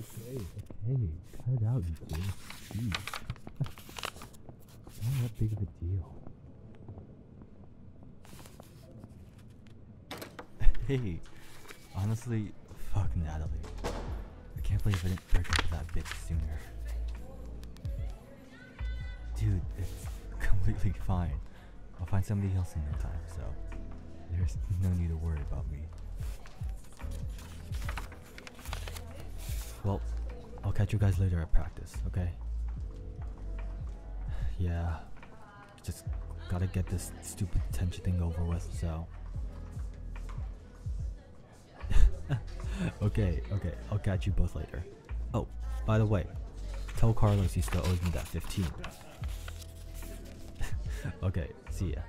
Hey, cut it out, you fool. Jeez. It's not that big of a deal. Hey, honestly, fuck Natalie. I can't believe I didn't break up with that bitch sooner. Dude, it's completely fine. I'll find somebody else in no time, so there's no need to worry about me. Well, I'll catch you guys later at practice, okay? Yeah, just gotta get this stupid tension thing over with, so... okay, I'll catch you both later. Oh, by the way, tell Carlos he still owes me that 15. Okay, see ya.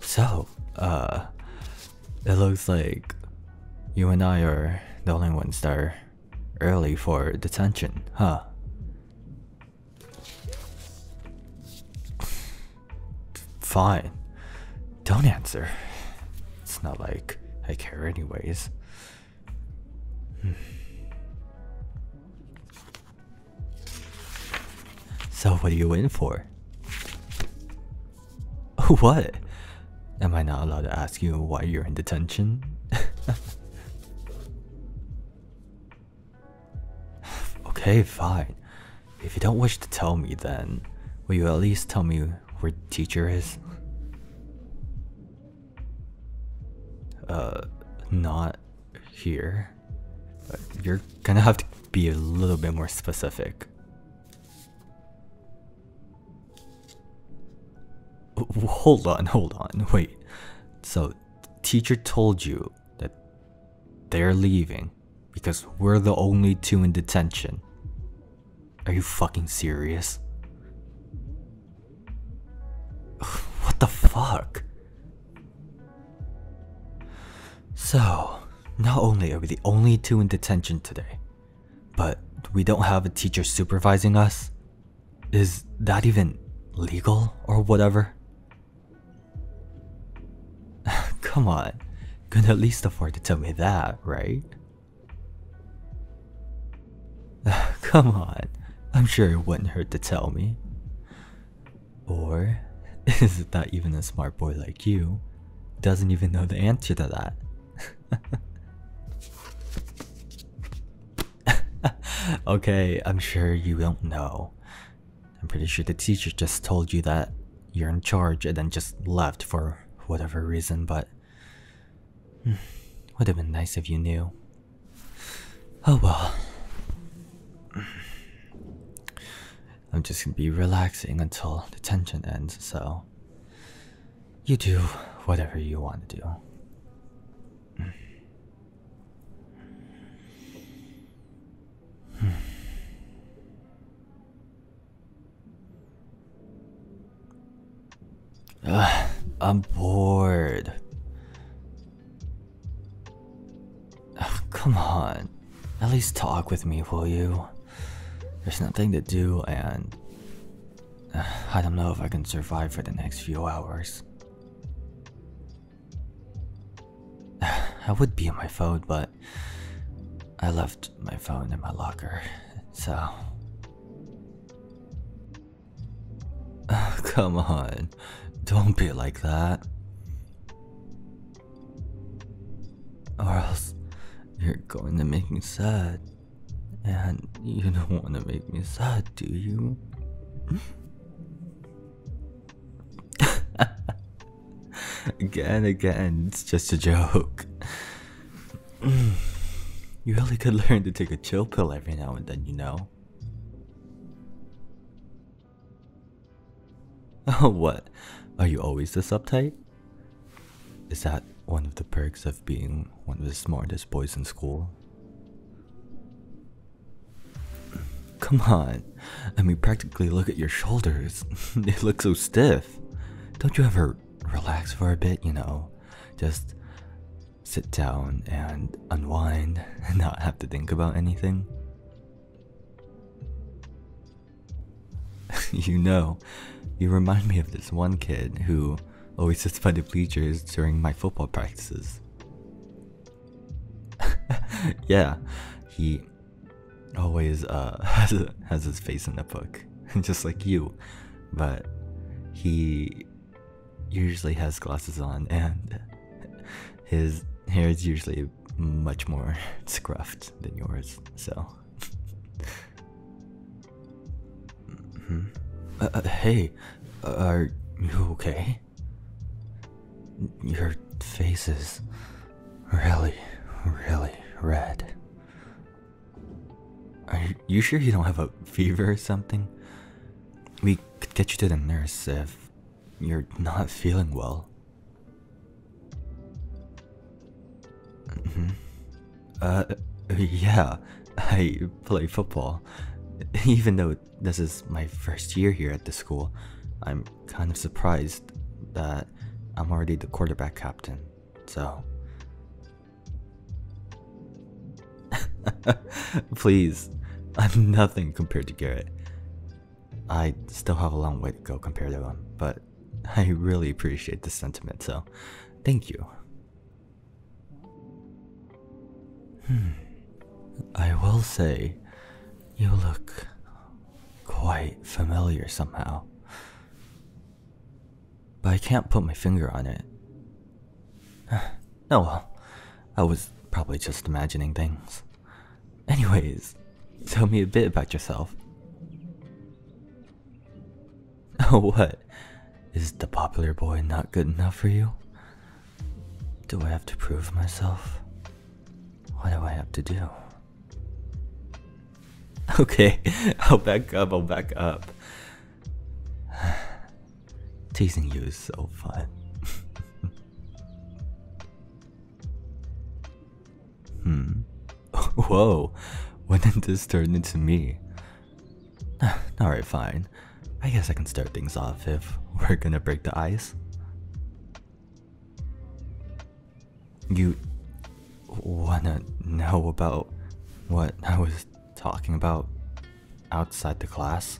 So, it looks like you and I are the only ones that are early for detention, huh? Fine. Don't answer. It's not like I care anyways. So what are you in for? What? Am I not allowed to ask you why you're in detention? Okay, fine. If you don't wish to tell me, then will you at least tell me where the teacher is? Not here. You're gonna have to be a little bit more specific. Hold on, wait. So, teacher told you that they're leaving because we're the only two in detention. Are you fucking serious? What the fuck? So, not only are we the only two in detention today, but we don't have a teacher supervising us? Is that even legal or whatever? Come on, you can at least afford to tell me that, right? Come on, I'm sure it wouldn't hurt to tell me. Or is it that even a smart boy like you doesn't even know the answer to that? Okay, I'm sure you don't know. I'm pretty sure the teacher just told you that you're in charge and then just left for whatever reason, but... would have been nice if you knew. Oh well. I'm just gonna be relaxing until the tension ends, so... you do whatever you want to do. I'm bored. Come on, at least talk with me, will you? There's nothing to do, and I don't know if I can survive for the next few hours. I would be on my phone, but I left my phone in my locker, so... Come on, don't be like that. Or else you're going to make me sad. And you don't want to make me sad, do you? Again, it's just a joke. You really could learn to take a chill pill every now and then, you know? Oh, what? Are you always this uptight? Is that one of the perks of being one of the smartest boys in school? Come on, I mean, practically look at your shoulders. They look so stiff. Don't you ever relax for a bit, you know? Just sit down and unwind and not have to think about anything. You know, you remind me of this one kid who always sits by the bleachers during my football practices. Yeah, he always has his face in the book, just like you, but he usually has glasses on and his hair is usually much more scruffed than yours, so. Mm-hmm. Hey, are you okay? Your face is really red. Are you sure you don't have a fever or something? We could get you to the nurse if you're not feeling well. Mm-hmm. Yeah, I play football. Even though this is my first year here at the school, I'm kind of surprised that I'm already the quarterback captain, so. Please, I'm nothing compared to Garrett. I still have a long way to go compared to him, but I really appreciate the sentiment, so thank you. I will say, you look quite familiar somehow, but I can't put my finger on it. Oh well, I was probably just imagining things. Anyways, tell me a bit about yourself. Oh, what? Is the popular boy not good enough for you? Do I have to prove myself? What do I have to do? Okay, I'll back up. Teasing you is so fun. Whoa, when did this turn into me? Alright, fine. I guess I can start things off if we're gonna break the ice. You wanna know about what I was talking about outside the class?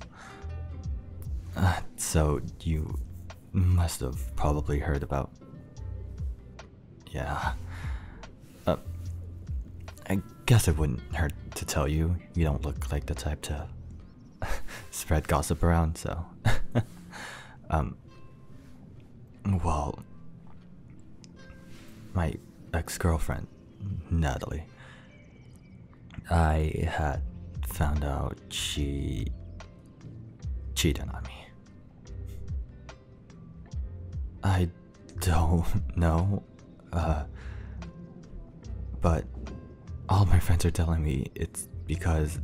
So you must have probably heard about... Yeah. I guess it wouldn't hurt to tell you. You don't look like the type to spread gossip around, so. Well, my ex-girlfriend, Natalie, I had found out she cheated on me. I don't know, but all my friends are telling me it's because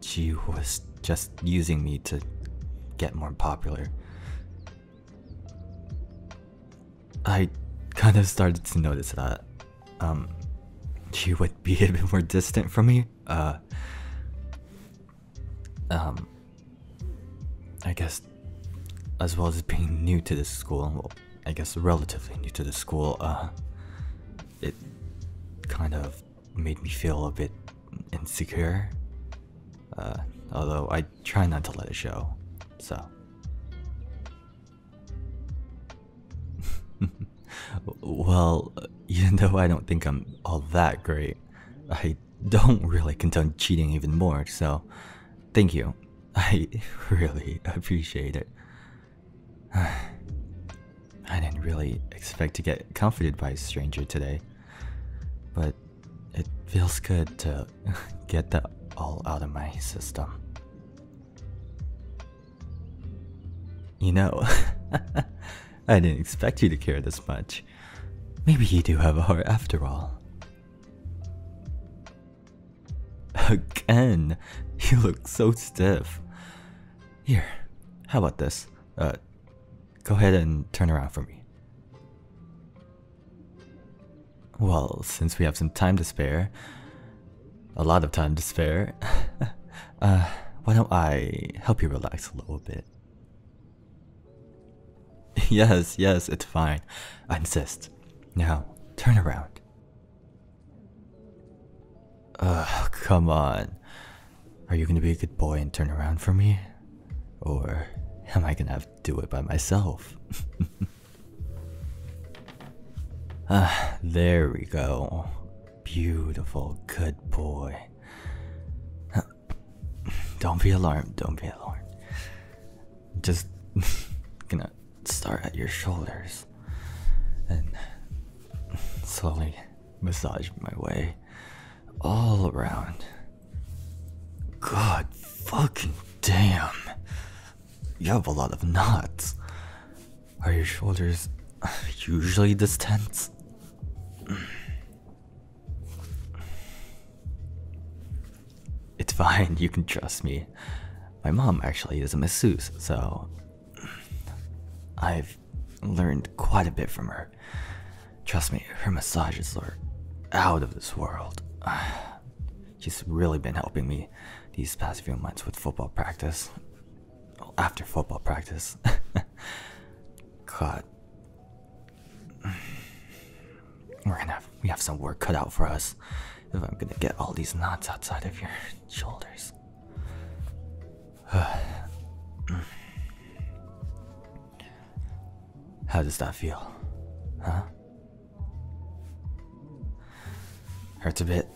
she was just using me to get more popular. I kind of started to notice that. She would be a bit more distant from me. I guess, as well as being new to this school, well, I guess relatively new to the school, it kind of made me feel a bit insecure, although I try not to let it show, so. Well, even though I don't think I'm all that great, I don't really condone cheating even more, so thank you. I really appreciate it. I didn't really expect to get comforted by a stranger today, but it feels good to get that all out of my system. You know, I didn't expect you to care this much. Maybe you do have a heart after all. Again, you look so stiff. Here, how about this? Go ahead and turn around for me. Well, since we have some time to spare, a lot of time to spare, Why don't I help you relax a little bit? Yes, yes, it's fine. I insist. Now, turn around. Ugh, come on. Are you gonna be a good boy and turn around for me? Or am I gonna have to do it by myself? Ah, there we go. Beautiful, good boy. Don't be alarmed, don't be alarmed. Just gonna start at your shoulders and slowly massage my way all around. God fucking damn. You have a lot of knots. Are your shoulders usually this tense? It's fine, you can trust me. My mom actually is a masseuse, so I've learned quite a bit from her. Trust me, her massages are out of this world. She's really been helping me these past few months with football practice. After football practice. God. We have some work cut out for us if I'm gonna get all these knots outside of your shoulders. How does that feel? Huh? Hurts a bit?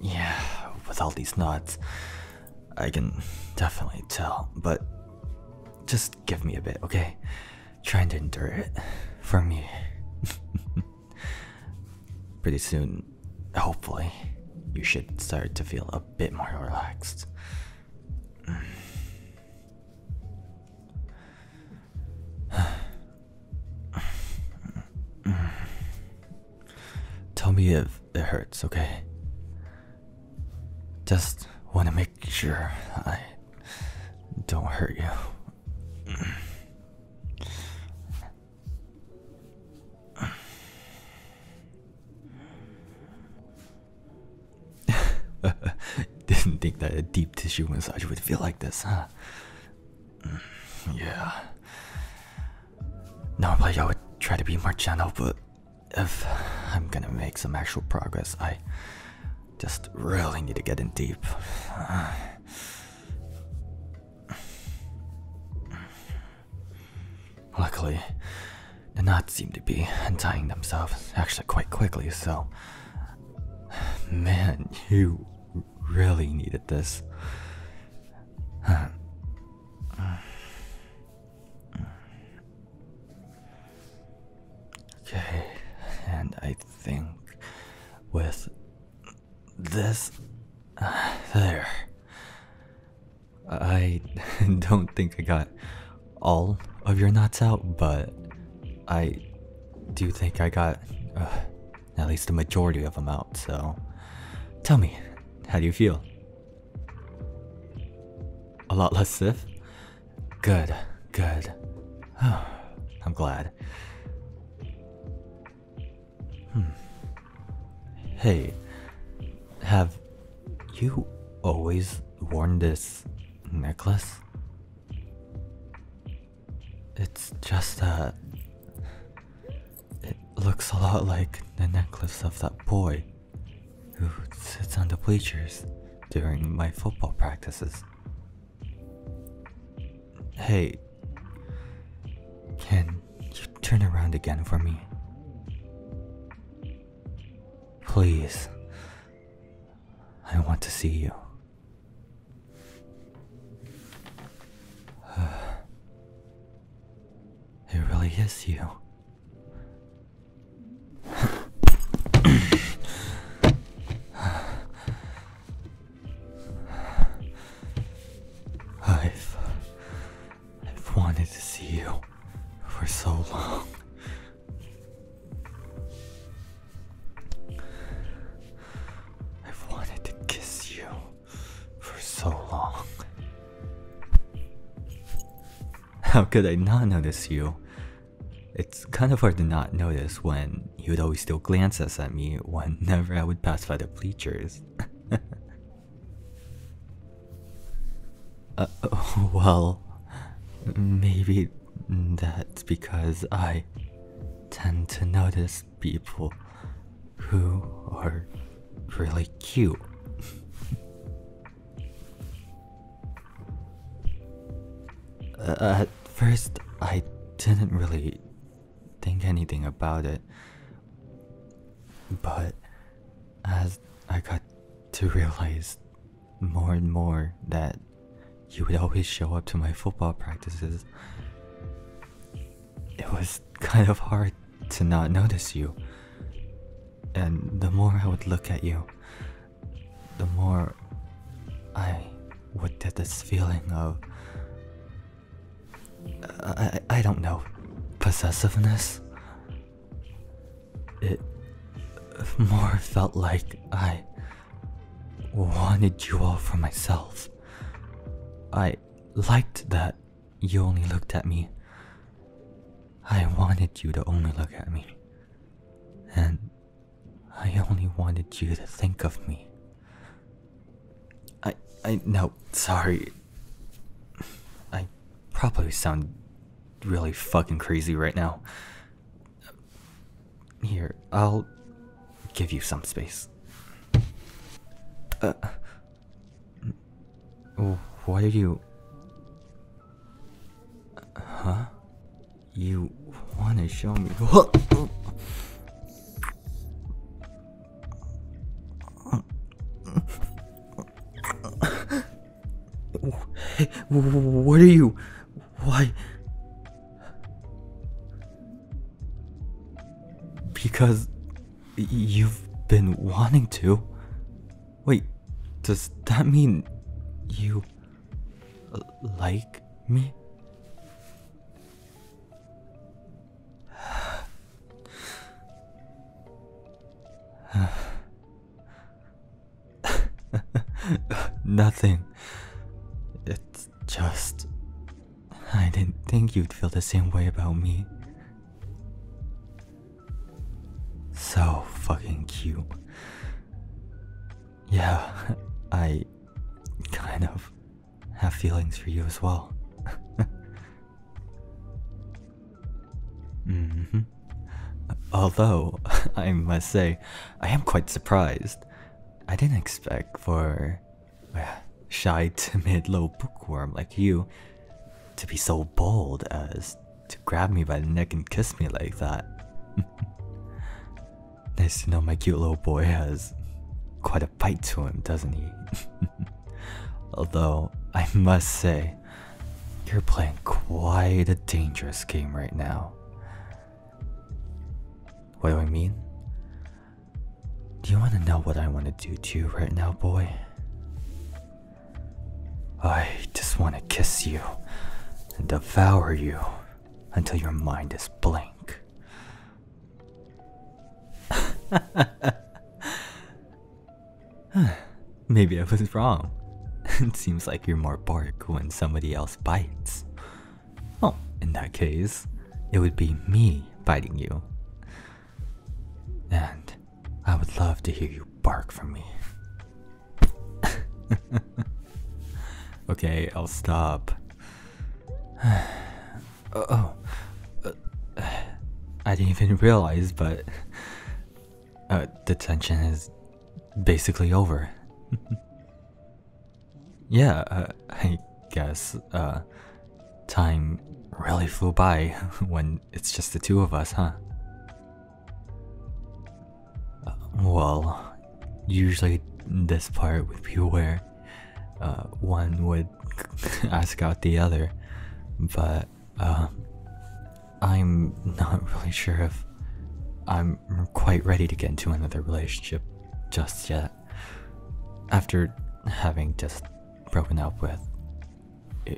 Yeah, with all these knots, I can definitely tell, but just give me a bit, okay? Trying to endure it for me. Pretty soon, hopefully, you should start to feel a bit more relaxed. Tell me if it hurts, okay? Just want to make sure I don't hurt you. Didn't think that a deep tissue massage would feel like this, huh? Yeah. Normally I would try to be more gentle, but if I'm gonna make some actual progress, I just really need to get in deep. Luckily, the knots seem to be untying themselves actually quite quickly, so man, you really needed this. Okay, and I think with this, there. I don't think I got all of your knots out, but I do think I got at least the majority of them out, so tell me, how do you feel? A lot less stiff? Good, good. Oh, I'm glad. Hey, have you always worn this necklace? It's just that it looks a lot like the necklace of that boy who sits on the bleachers during my football practices. Hey, can you turn around again for me? Please, I want to see you. It really is you. How could I not notice you? It's kind of hard to not notice when you would always still glance at me whenever I would pass by the bleachers. Well, maybe that's because I tend to notice people who are really cute. At first, I didn't really think anything about it, but as I got to realize more and more that you would always show up to my football practices, it was kind of hard to not notice you. And the more I would look at you, the more I would get this feeling of, I don't know, possessiveness. It more felt like I wanted you all for myself. I liked that you only looked at me. I wanted you to only look at me. And I only wanted you to think of me. No, sorry. I probably sound really fucking crazy right now. Here, I'll give you some space. What are you? Huh? You wanna show me? What are you? Why? Because you've been wanting to. Wait, does that mean you like me? Nothing. It's just, I didn't think you'd feel the same way about me. So fucking cute. Yeah, I kind of have feelings for you as well. Mm-hmm. Although, I must say, I am quite surprised. I didn't expect for a shy, timid little bookworm like you to be so bold as to grab me by the neck and kiss me like that. Nice to know my cute little boy has quite a bite to him, doesn't he? Although, I must say, you're playing quite a dangerous game right now. What do I mean? Do you want to know what I want to do to you right now, boy? I just want to kiss you and devour you until your mind is blank. Maybe I was wrong. It seems like you're more bark when somebody else bites. Well, in that case, it would be me biting you. And I would love to hear you bark from me. Okay, I'll stop. I didn't even realize, but the tension is basically over. Yeah, I guess time really flew by when it's just the two of us, huh? Well, usually this part would be where one would ask out the other, but I'm not really sure if I'm quite ready to get into another relationship just yet, after having just broken up with,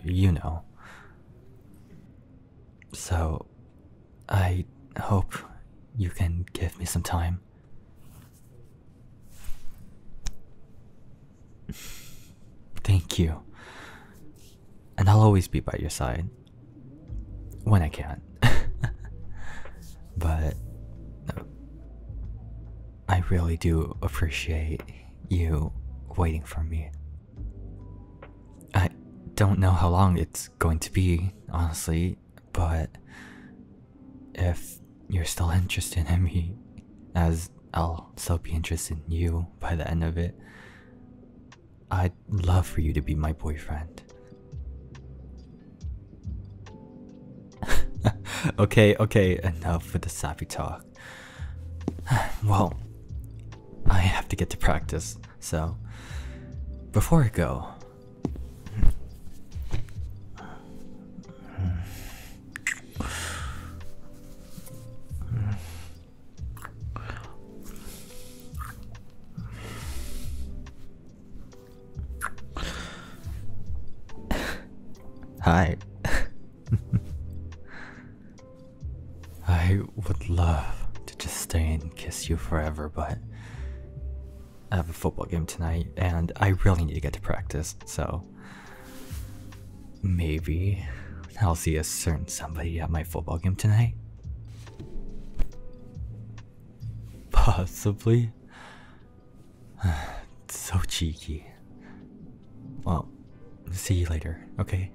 you know. So, I hope you can give me some time. Thank you. And I'll always be by your side. When I can. But I really do appreciate you waiting for me. don't know how long it's going to be, honestly, but if you're still interested in me, as I'll still be interested in you by the end of it, I'd love for you to be my boyfriend. Okay, enough with the sappy talk. Well, I have to get to practice, so before I go, hi. I would love to just stay and kiss you forever, but I have a football game tonight and I really need to get to practice, so maybe I'll see a certain somebody at my football game tonight. Possibly. It's so cheeky. Well, see you later, okay?